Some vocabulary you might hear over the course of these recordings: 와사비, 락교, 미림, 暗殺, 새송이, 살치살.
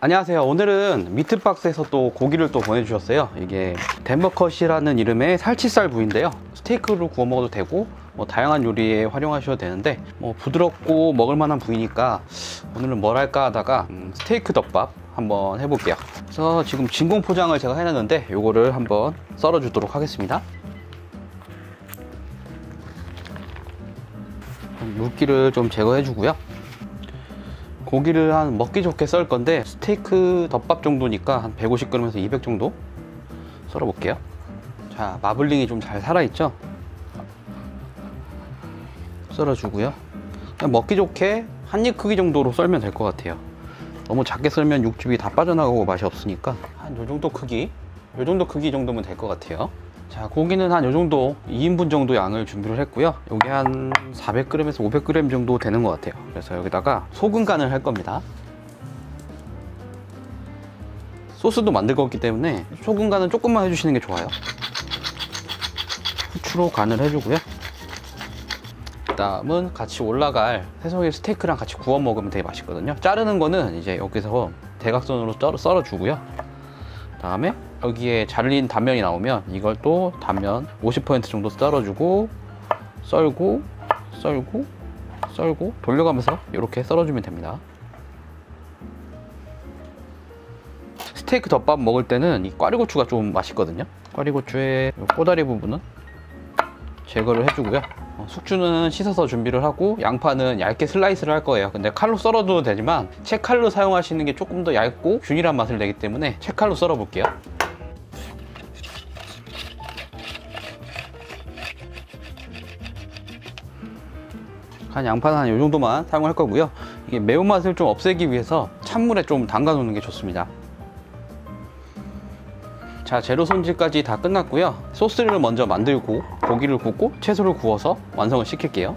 안녕하세요. 오늘은 미트박스에서 또 고기를 또 보내주셨어요. 이게 덴버컷이라는 이름의 살치살 부위인데요. 스테이크로 구워 먹어도 되고 뭐 다양한 요리에 활용하셔도 되는데 뭐 부드럽고 먹을만한 부위니까 오늘은 뭘 할까 하다가 스테이크 덮밥 한번 해볼게요. 그래서 지금 진공 포장을 제가 해놨는데 요거를 한번 썰어 주도록 하겠습니다. 물기를 좀 제거해 주고요. 고기를 한 먹기 좋게 썰 건데 스테이크 덮밥 정도니까 한 150g에서 200 정도 썰어 볼게요. 자, 마블링이 좀 잘 살아있죠? 썰어 주고요. 그냥 먹기 좋게 한 입 크기 정도로 썰면 될 것 같아요. 너무 작게 썰면 육즙이 다 빠져나가고 맛이 없으니까 한 요 정도 크기, 요 정도 크기 정도면 될 것 같아요. 자, 고기는 한 요 정도 2인분 정도 양을 준비를 했고요. 요게 한 400g에서 500g 정도 되는 것 같아요. 그래서 여기다가 소금 간을 할 겁니다. 소스도 만들 거기 때문에 소금 간은 조금만 해주시는 게 좋아요. 후추로 간을 해주고요. 그다음은 같이 올라갈 새송이 스테이크랑 같이 구워 먹으면 되게 맛있거든요. 자르는 거는 이제 여기서 대각선으로 썰어주고요. 그다음에 여기에 잘린 단면이 나오면 이걸 또 단면 50% 정도 썰어주고 썰고 돌려가면서 이렇게 썰어주면 됩니다. 스테이크 덮밥 먹을 때는 이 꽈리고추가 좀 맛있거든요. 꽈리고추의 꼬다리 부분은 제거를 해주고요. 숙주는 씻어서 준비를 하고 양파는 얇게 슬라이스를 할 거예요. 근데 칼로 썰어도 되지만 채칼로 사용하시는 게 조금 더 얇고 균일한 맛을 내기 때문에 채칼로 썰어 볼게요. 한 양파는 한 이 정도만 사용할 거고요. 이게 매운맛을 좀 없애기 위해서 찬물에 좀 담가 놓는 게 좋습니다. 자, 재료 손질까지 다 끝났고요. 소스를 먼저 만들고 고기를 굽고 채소를 구워서 완성을 시킬게요.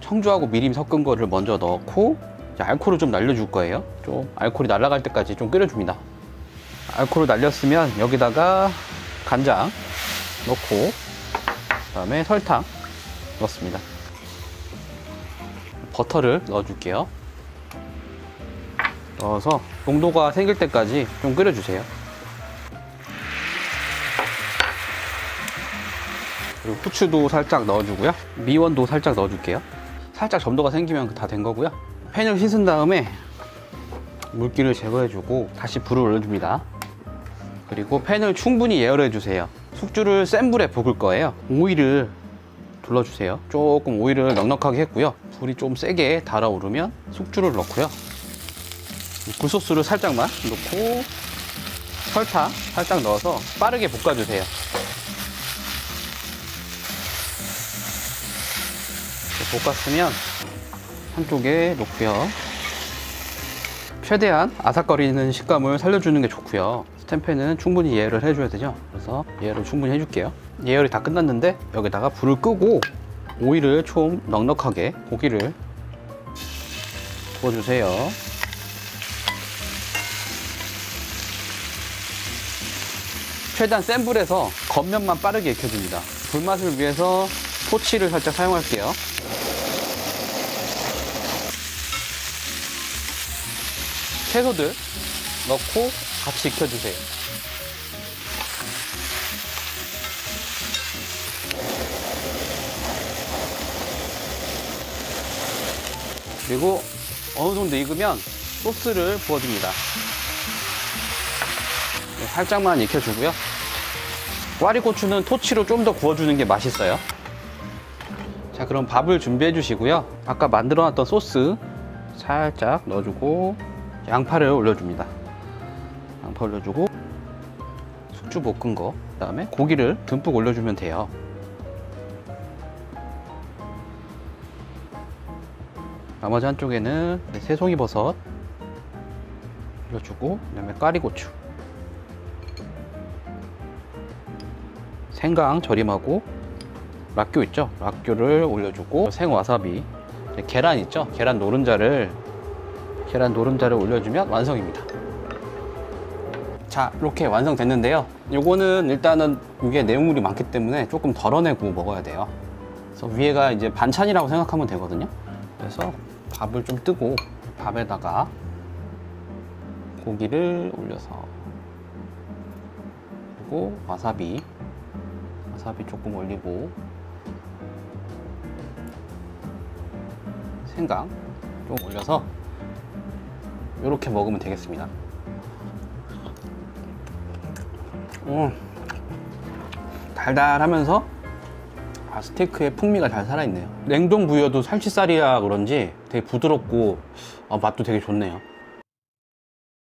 청주하고 미림 섞은 거를 먼저 넣고 알코올을 좀 날려줄 거예요. 좀 알코올이 날아갈 때까지 좀 끓여줍니다. 알코올을 날렸으면 여기다가 간장 넣고 그다음에 설탕 넣습니다. 버터를 넣어줄게요. 넣어서 농도가 생길 때까지 좀 끓여주세요. 그리고 후추도 살짝 넣어주고요. 미원도 살짝 넣어줄게요. 살짝 점도가 생기면 다 된 거고요. 팬을 씻은 다음에 물기를 제거해주고 다시 불을 올려줍니다. 그리고 팬을 충분히 예열해주세요. 숙주를 센 불에 볶을 거예요. 오일을 둘러주세요. 조금 오일을 넉넉하게 했고요. 불이 좀 세게 달아오르면 숙주를 넣고요. 굴소스를 살짝만 넣고 설탕 살짝 넣어서 빠르게 볶아주세요. 볶았으면 한쪽에 놓고요. 최대한 아삭거리는 식감을 살려주는 게 좋고요. 스텐팬은 충분히 예열을 해줘야 되죠. 그래서 예열을 충분히 해줄게요. 예열이 다 끝났는데 여기다가 불을 끄고 오일을 좀 넉넉하게 고기를 부어주세요. 최대한 센 불에서 겉면만 빠르게 익혀줍니다. 불맛을 위해서 포치를 살짝 사용할게요. 채소들 넣고 같이 익혀주세요. 그리고 어느 정도 익으면 소스를 부어줍니다. 살짝만 익혀주고요. 꽈리고추는 토치로 좀 더 구워주는 게 맛있어요. 자, 그럼 밥을 준비해 주시고요. 아까 만들어놨던 소스 살짝 넣어주고 양파를 올려줍니다. 양파 올려주고 숙주 볶은 거, 그다음에 고기를 듬뿍 올려주면 돼요. 나머지 한쪽에는 새송이 버섯 올려주고 그다음에 꽈리고추 생강 절임하고 락교 있죠? 락교를 올려주고 생와사비, 계란 있죠? 계란 노른자를 올려주면 완성입니다. 자, 이렇게 완성됐는데요. 요거는 일단은 위에 내용물이 많기 때문에 조금 덜어내고 먹어야 돼요. 그래서 위에가 이제 반찬이라고 생각하면 되거든요. 그래서 밥을 좀 뜨고 밥에다가 고기를 올려서, 그리고 와사비 조금 올리고, 생강 좀 올려서 이렇게 먹으면 되겠습니다. 달달하면서 스테이크의 풍미가 잘 살아있네요. 냉동 부위여도 살치살이라 그런지 되게 부드럽고 맛도 되게 좋네요.